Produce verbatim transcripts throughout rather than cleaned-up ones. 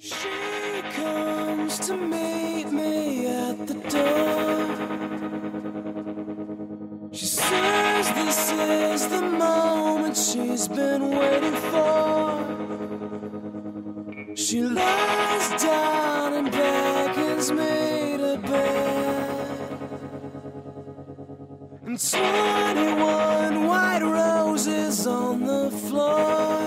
She comes to meet me at the door. She says this is the moment she's been waiting for. She lies down and beckons me to bed, and twenty-one white roses on the floor.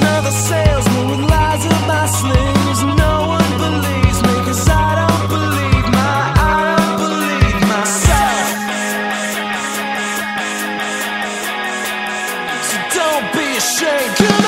Another salesman with lies in my sleeves. No one believes me, cause I don't believe my, I don't believe myself. So don't be ashamed.